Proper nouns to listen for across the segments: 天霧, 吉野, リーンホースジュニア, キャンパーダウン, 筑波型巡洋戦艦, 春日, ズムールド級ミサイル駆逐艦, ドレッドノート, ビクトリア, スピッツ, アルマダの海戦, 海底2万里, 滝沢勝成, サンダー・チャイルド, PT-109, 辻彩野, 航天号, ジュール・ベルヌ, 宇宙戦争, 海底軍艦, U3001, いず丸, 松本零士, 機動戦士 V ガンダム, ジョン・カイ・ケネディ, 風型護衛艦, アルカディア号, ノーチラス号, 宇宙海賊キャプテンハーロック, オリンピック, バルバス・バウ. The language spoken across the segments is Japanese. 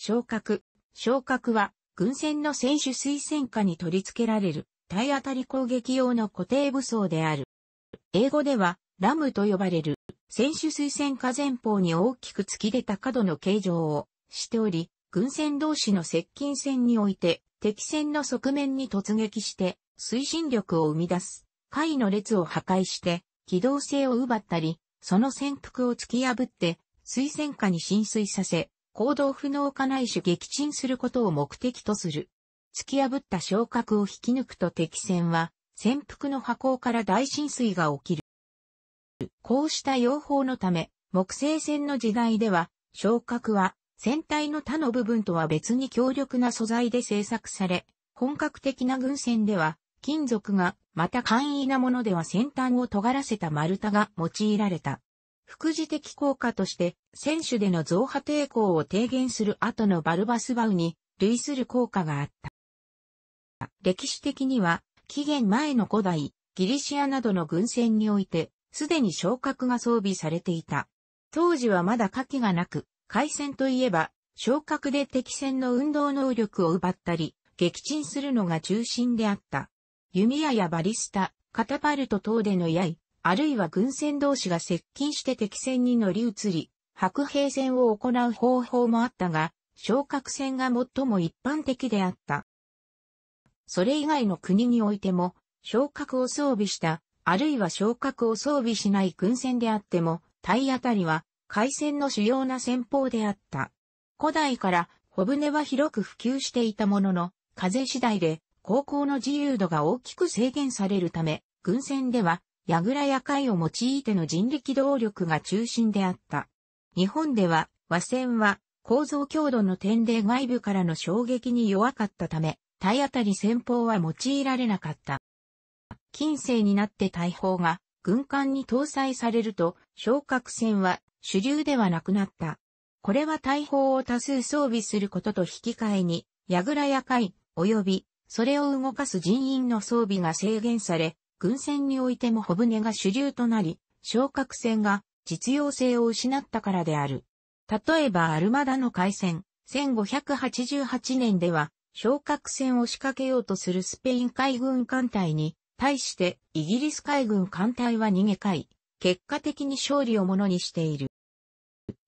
昇格。昇格は、軍船の選手推薦下に取り付けられる、体当たり攻撃用の固定武装である。英語では、ラムと呼ばれる、選手推薦下前方に大きく突き出た角の形状をしており、軍船同士の接近戦において、敵船の側面に突撃して、推進力を生み出す。艦の列を破壊して、機動性を奪ったり、その船腹を突き破って、推薦下に浸水させ、行動不能かないし撃沈することを目的とする。突き破った昇格を引き抜くと敵船は、船腹の破口から大浸水が起きる。こうした用法のため、木製船の時代では、昇格は、船体の他の部分とは別に強力な素材で製作され、本格的な軍船では、金属が、また簡易なものでは先端を尖らせた丸太が用いられた。副次的効果として、船首での増波抵抗を低減する後のバルバスバウに類する効果があった。歴史的には、紀元前の古代、ギリシアなどの軍船において、すでに昇格が装備されていた。当時はまだ火器がなく、海戦といえば、昇格で敵船の運動能力を奪ったり、撃沈するのが中心であった。弓矢やバリスタ、カタパルト等での刃、あるいは軍船同士が接近して敵船に乗り移り、白兵戦を行う方法もあったが、昇格戦が最も一般的であった。それ以外の国においても、昇格を装備した、あるいは昇格を装備しない軍船であっても、体当たりは、海戦の主要な戦法であった。古代から、帆船は広く普及していたものの、風次第で、航行の自由度が大きく制限されるため、軍船では、櫓や櫂を用いての人力動力が中心であった。日本では、和船は構造強度の点で外部からの衝撃に弱かったため、体当たり戦法は用いられなかった。近世になって大砲が軍艦に搭載されると、昇格戦は主流ではなくなった。これは大砲を多数装備することと引き換えに、櫓や櫂、及びそれを動かす人員の装備が制限され、軍船においても帆船が主流となり、昇格戦が実用性を失ったからである。例えばアルマダの海戦、1588年では、昇格戦を仕掛けようとするスペイン海軍艦隊に、対してイギリス海軍艦隊は逃げ帰、結果的に勝利をものにしている。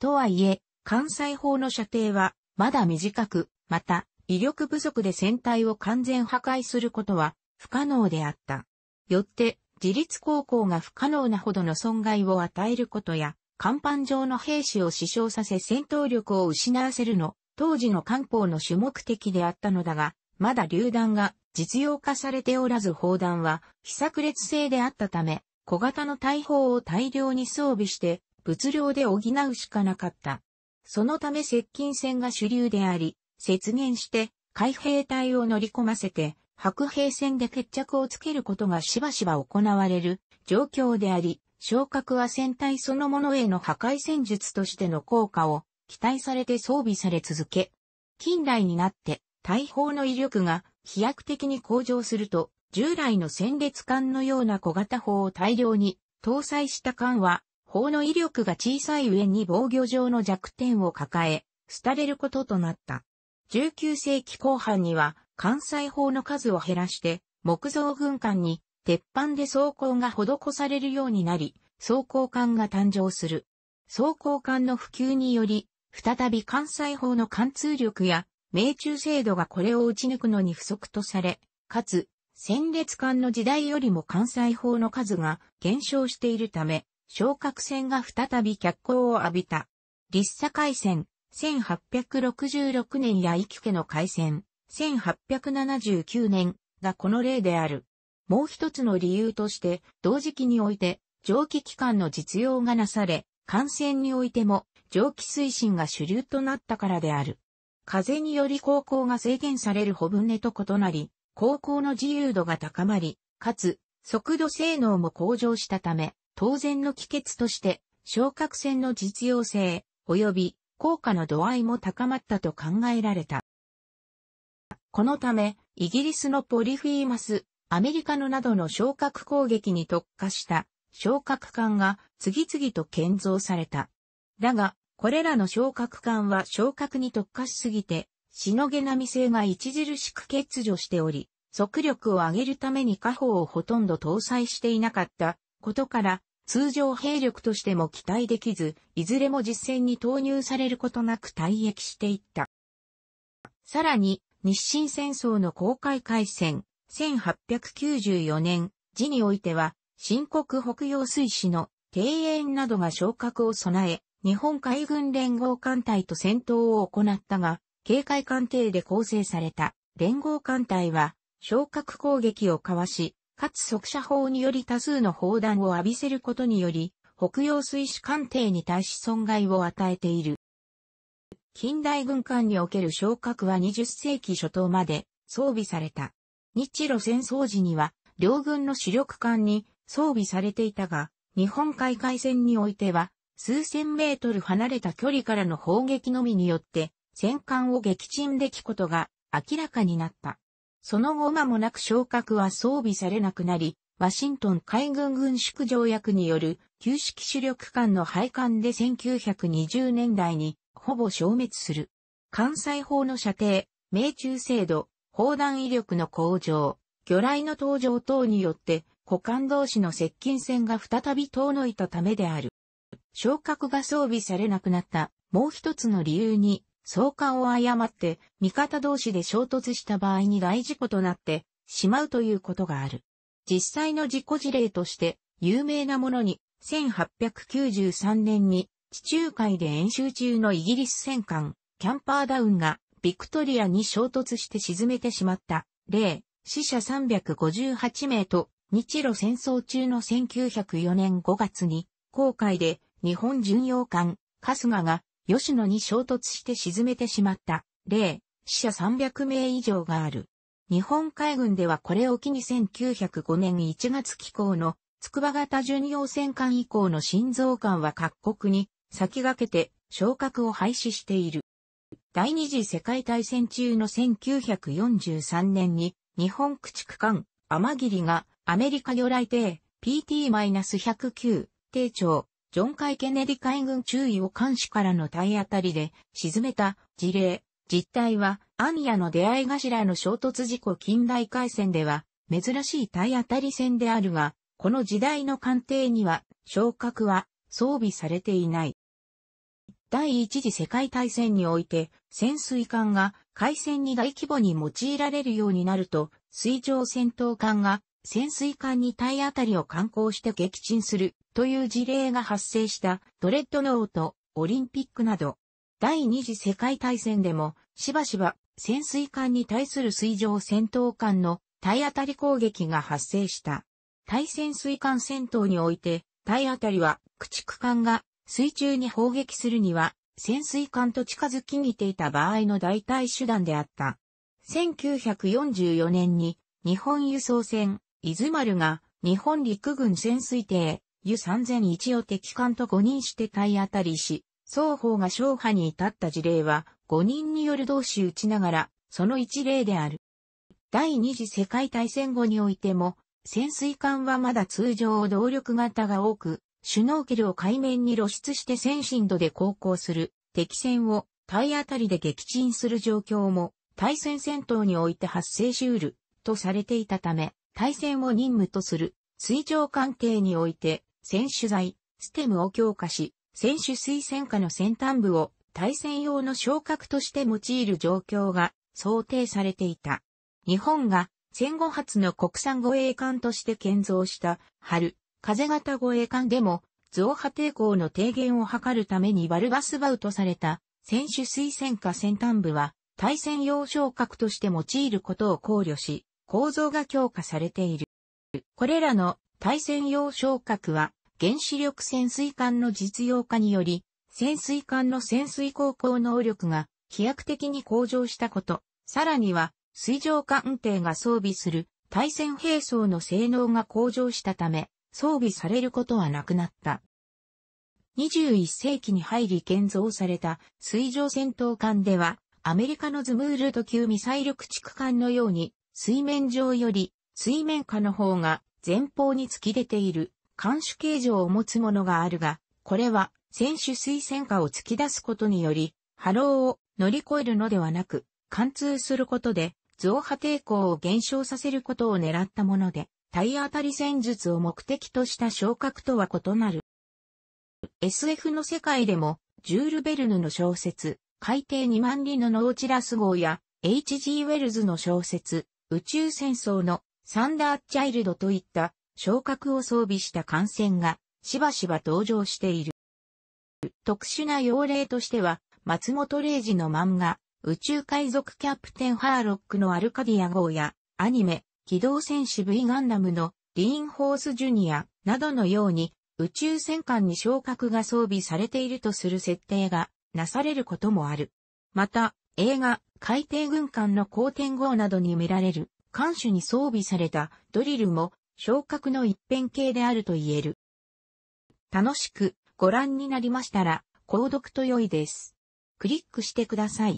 とはいえ、艦載砲の射程はまだ短く、また、威力不足で船体を完全破壊することは不可能であった。よって、自立航行が不可能なほどの損害を与えることや、甲板上の兵士を死傷させ戦闘力を失わせるの、当時の艦砲の主目的であったのだが、まだ榴弾が実用化されておらず砲弾は、非炸裂性であったため、小型の大砲を大量に装備して、物量で補うしかなかった。そのため接近戦が主流であり、接舷して、海兵隊を乗り込ませて、白兵戦で決着をつけることがしばしば行われる状況であり、昇格は船体そのものへの破壊戦術としての効果を期待されて装備され続け、近代になって大砲の威力が飛躍的に向上すると、従来の戦列艦のような小型砲を大量に搭載した艦は、砲の威力が小さい上に防御上の弱点を抱え、廃れることとなった。19世紀後半には、艦載砲の数を減らして、木造軍艦に、鉄板で装甲が施されるようになり、装甲艦が誕生する。装甲艦の普及により、再び艦載砲の貫通力や、命中精度がこれを打ち抜くのに不足とされ、かつ、戦列艦の時代よりも艦載砲の数が減少しているため、昇格戦が再び脚光を浴びた。立佐海戦、1866年や幾家の海戦。1879年がこの例である。もう一つの理由として、同時期において、蒸気機関の実用がなされ、艦船においても、蒸気推進が主流となったからである。風により航行が制限される帆船と異なり、航行の自由度が高まり、かつ、速度性能も向上したため、当然の帰結として、昇格戦の実用性、及び、効果の度合いも高まったと考えられた。このため、イギリスのポリフィーマス、アメリカのなどの昇格攻撃に特化した、昇格艦が次々と建造された。だが、これらの昇格管は昇格に特化しすぎて、しのげなみ性が著しく欠如しており、速力を上げるために火砲をほとんど搭載していなかったことから、通常兵力としても期待できず、いずれも実戦に投入されることなく退役していった。さらに、日清戦争の公開開戦、1894年時においては、新国北洋水師の定遠などが昇格を備え、日本海軍連合艦隊と戦闘を行ったが、警戒艦艇で構成された連合艦隊は、昇格攻撃をかわし、かつ速射砲により多数の砲弾を浴びせることにより、北洋水師艦艇に対し損害を与えている。近代軍艦における昇格は20世紀初頭まで装備された。日露戦争時には、両軍の主力艦に装備されていたが、日本海海戦においては、数千メートル離れた距離からの砲撃のみによって、戦艦を撃沈できことが明らかになった。その後間もなく昇格は装備されなくなり、ワシントン海軍軍縮条約による旧式主力艦の廃艦で1920年代にほぼ消滅する。艦載砲の射程、命中精度、砲弾威力の向上、魚雷の登場等によって、股間同士の接近戦が再び遠のいたためである。昇格が装備されなくなった、もう一つの理由に、総艦を誤って、味方同士で衝突した場合に大事故となってしまうということがある。実際の事故事例として、有名なものに、1893年に、地中海で演習中のイギリス戦艦、キャンパーダウンが、ビクトリアに衝突して沈めてしまった、例、死者358名と、日露戦争中の1904年5月に、黄海で、日本巡洋艦、春日が、吉野に衝突して沈めてしまった、例、死者300名以上がある。日本海軍ではこれを機に1905年1月寄港の筑波型巡洋戦艦以降の新造艦は各国に先駆けて昇格を廃止している。第二次世界大戦中の1943年に日本駆逐艦天霧がアメリカ魚雷艇 PT-109 艇長ジョン・カイ・ケネディ海軍中尉を監視からの体当たりで沈めた事例、実態は、アニヤの出会い頭の衝突事故近代海戦では、珍しい体当たり戦であるが、この時代の艦艇には、昇格は装備されていない。第一次世界大戦において、潜水艦が海戦に大規模に用いられるようになると、水上戦闘艦が潜水艦に体当たりを敢行して撃沈する。という事例が発生したドレッドノート、オリンピックなど、第二次世界大戦でもしばしば潜水艦に対する水上戦闘艦の体当たり攻撃が発生した。対潜水艦戦闘において体当たりは駆逐艦が水中に砲撃するには潜水艦と近づきにていた場合の代替手段であった。1944年に日本輸送船、いず丸が日本陸軍潜水艇、U3001 を敵艦と5人して体当たりし、双方が勝敗に至った事例は、5人による同士撃ちながら、その一例である。第二次世界大戦後においても、潜水艦はまだ通常動力型が多く、シュノーケルを海面に露出して先進度で航行する、敵船を体当たりで撃沈する状況も、対潜戦闘において発生しうる、とされていたため、対潜を任務とする、水上艦艇において、船首材、ステムを強化し、船首水線下の先端部を対戦用の昇格として用いる状況が想定されていた。日本が戦後初の国産護衛艦として建造した春、風型護衛艦でも増波抵抗の低減を図るためにバルバスバウとされた船首水線下先端部は対戦用昇格として用いることを考慮し、構造が強化されている。これらの対戦用昇格は、原子力潜水艦の実用化により、潜水艦の潜水航行能力が飛躍的に向上したこと、さらには水上艦艇が装備する対潜兵装の性能が向上したため、装備されることはなくなった。21世紀に入り建造された水上戦闘艦では、アメリカのズムールド級ミサイル駆逐艦のように、水面上より水面下の方が前方に突き出ている。艦首形状を持つものがあるが、これは選手推薦下を突き出すことにより、波浪を乗り越えるのではなく、貫通することで、増波抵抗を減少させることを狙ったもので、体当たり戦術を目的とした昇格とは異なる。SF の世界でも、ジュール・ベルヌの小説、海底2万里のノーチラス号や、H.G. ウェルズの小説、宇宙戦争のサンダー・チャイルドといった昇格を装備した艦船がしばしば登場している。特殊な用例としては、松本零士の漫画、宇宙海賊キャプテンハーロックのアルカディア号や、アニメ、機動戦士 V ガンダムのリーンホースジュニアなどのように、宇宙戦艦に昇格が装備されているとする設定がなされることもある。また、映画、海底軍艦の航天号などに見られる、艦首に装備されたドリルも昇格の一辺形であると言える。楽しくご覧になりましたら、購読と良いです。クリックしてください。